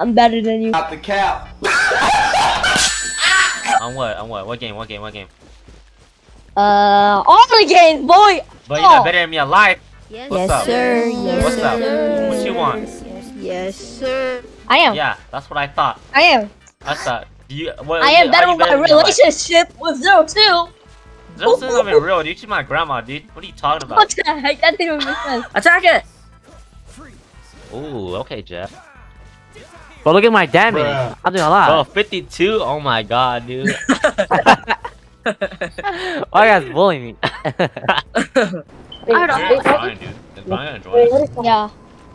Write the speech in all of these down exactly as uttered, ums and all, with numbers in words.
I'm better than you. Out the cap. On what? On what? What game? What game? What game? Uh, all the games, boy. But you're not better than me alive. Yes, What's yes up? sir. Yes, What's sir. up? What you want? Yes, yes, sir. I am. Yeah, that's what I thought. I am. I thought. You, what, I am better with my relationship with Zero Two. Zero Two's not even real, dude. She's my grandma, dude. What are you talking about? What the heck? That didn't make sense. Attack it! Ooh, okay, Jeff. But look at my damage. Bruh. I'm doing a lot. Oh, fifty-two? Oh my god, dude. Why are you guys bullying me? I heard Brian, dude. Is Brian gonna join us? Yeah.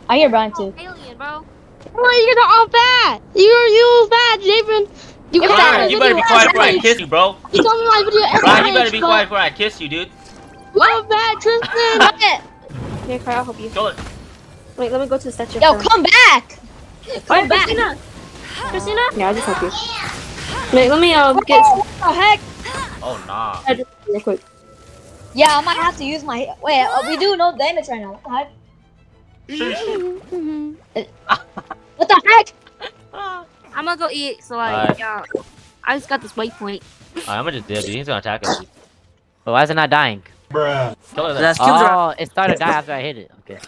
I hear Brian too. Alien, bro. Bro, you're not all bad. You're you bad, Javen. You, Brian, bad. you better be quiet before I kiss you, bro. You told me my video. Brian, you better be quiet before I kiss you, dude. What? Bad, Tristan. Here, Cry, I'll help you. Kill it. Wait, let me go to the statue. Yo, come back! Come back! Christina! Christina? Yeah, I'll just help you. Wait, let me uh, get... What the heck? Oh, nah. I just, real quick. Yeah, I might have to use my... Wait, uh, we do no damage right now. What the heck? What the heck? I'm gonna go eat, so like, right. yeah. I just got this waypoint. Alright, I'm gonna just dip, dude. He's gonna attack us. But why is it not dying? Bruh. That. Oh, it started to die after I hit it. Okay.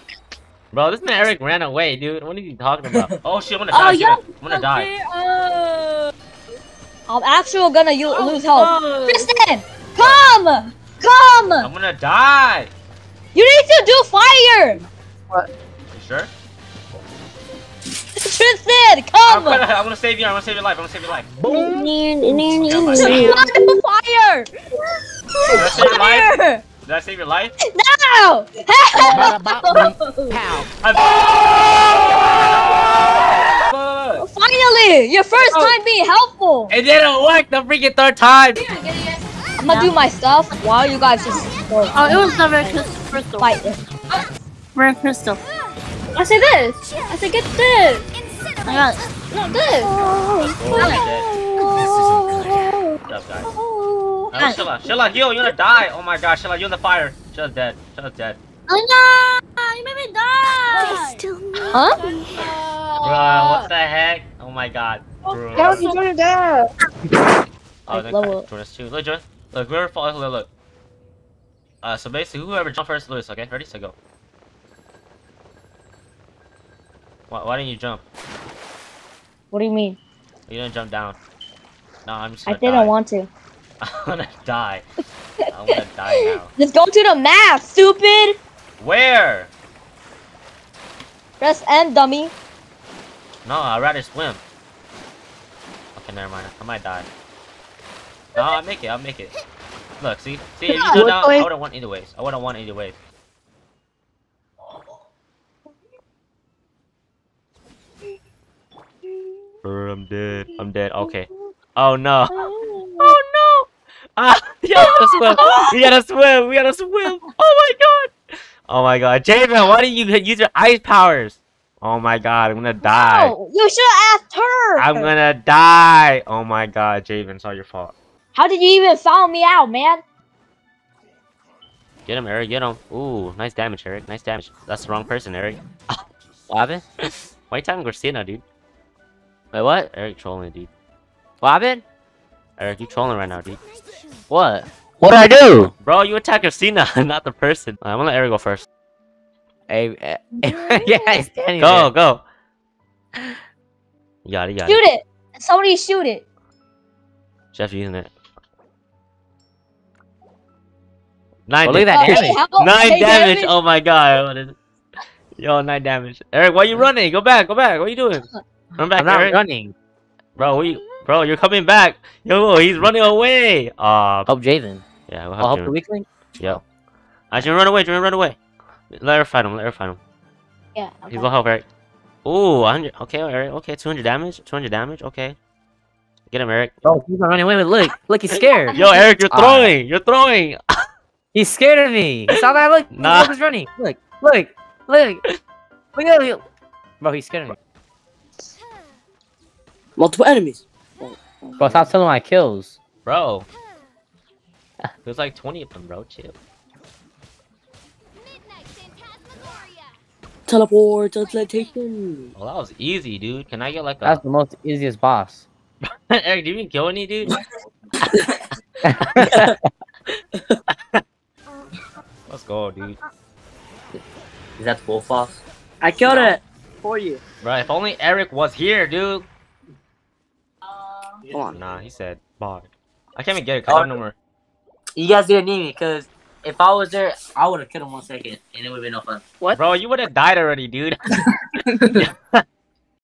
Bro, this man Eric ran away, dude. What are you talking about? Oh shit, I'm gonna die. Oh, yeah. I'm gonna okay, die. Uh... I'm actually gonna oh, lose health. No. Tristan, come, come. I'm gonna die. You need to do fire. What? You sure? Tristan, come. I'm gonna, I'm gonna save you. I'm gonna save your life. I'm gonna save your life. Boom. Fire. Fire. Did I save your life? No! How? Finally! Your first oh. time being helpful! It didn't work the freaking third time! I'm gonna do my stuff while you guys just... Oh, oh it was the red crystal. Fight it. Red crystal. I say this! I say get this! I got it. No, this! Oh, oh, oh. Oh, Shila, Shila, heal, you're gonna die! Oh my gosh, Shila, you're in the fire! Shila's dead, Shila's dead. Oh no! You made me die! I still huh? Bruh, what the heck? Oh my god. Bruh. How is he gonna die? Oh, then join us too. Look, join us. Look, whoever falls, look, look. Uh, so basically, whoever jumps first, Louis, okay? Ready? So go. Why, why didn't you jump? What do you mean? You didn't jump down. No, I'm just gonna I didn't die. want to. I'm gonna die. I'm gonna die now. Just go to the map, stupid! Where? Press M, dummy. No, I'd rather swim. Okay, never mind. I might die. No, I'll make it. I'll make it. Look, see? See, if you go down, I wouldn't want either ways. I wouldn't want either ways. I'm dead. I'm dead. Okay. Oh, no. Oh, no. Ah, we gotta swim! We gotta swim! We gotta swim! Oh my god! Oh my god, Javen, why didn't you use your ice powers? Oh my god, I'm gonna die. No, you should have asked her! I'm gonna die! Oh my god, Javen, it's all your fault. How did you even follow me out, man? Get him, Eric, get him. Ooh, nice damage, Eric, nice damage. That's the wrong person, Eric. What happened? Why are you talking to Christina, dude? Wait, what? Eric trolling, dude. What happened? Eric, you trolling right now, dude. What? What did I do? Bro, you attack Christina, not the person. Right, I'm gonna let Eric go first. Hey, hey, hey yeah, he's standing Go, there. go. You got it, you got shoot it. Shoot it! Somebody shoot it! Jeff, using it. Nine, oh, look at that oh, damage. Hey, nine hey, damage. damage! Oh my god. What is it? Yo, nine damage. Eric, why are you running? Go back, go back. What are you doing? Run back, I'm not Eric. running. Bro, what are you... Bro, you're coming back! Yo, he's running away! Uh, help Javen. Yeah, we'll help I'll help Javen. the weakling? Yo. I should run away, Javen, run away! Let her fight him, let her fight him. Yeah, okay. He's gonna help, Eric. Ooh, one hundred. Okay, Eric, okay, two hundred damage? two hundred damage? Okay. Get him, Eric. Oh, he's running away with Look. Look, he's scared! Yo, Eric, you're throwing! Uh, you're throwing! He's scared of me! Saw that? Look! Nah. Look, he's running! Look! Look! Look! Look at him! Bro, he's scared of me. Multiple enemies! Bro, stop telling my kills. Bro. There's like twenty of them, bro. Chill. Teleport, teleportation. Well, that was easy, dude. Can I get like a... That's the most easiest boss. Eric, did you even kill any, dude? Let's go, dude. Is that wolf boss? I killed yeah. it for you. Bro, if only Eric was here, dude. Come on. Nah, he said bog. I can't even get it because oh, I don't know where. You guys didn't need me because if I was there, I would have killed him one second and it would have been no fun. What? Bro, you would have died already, dude.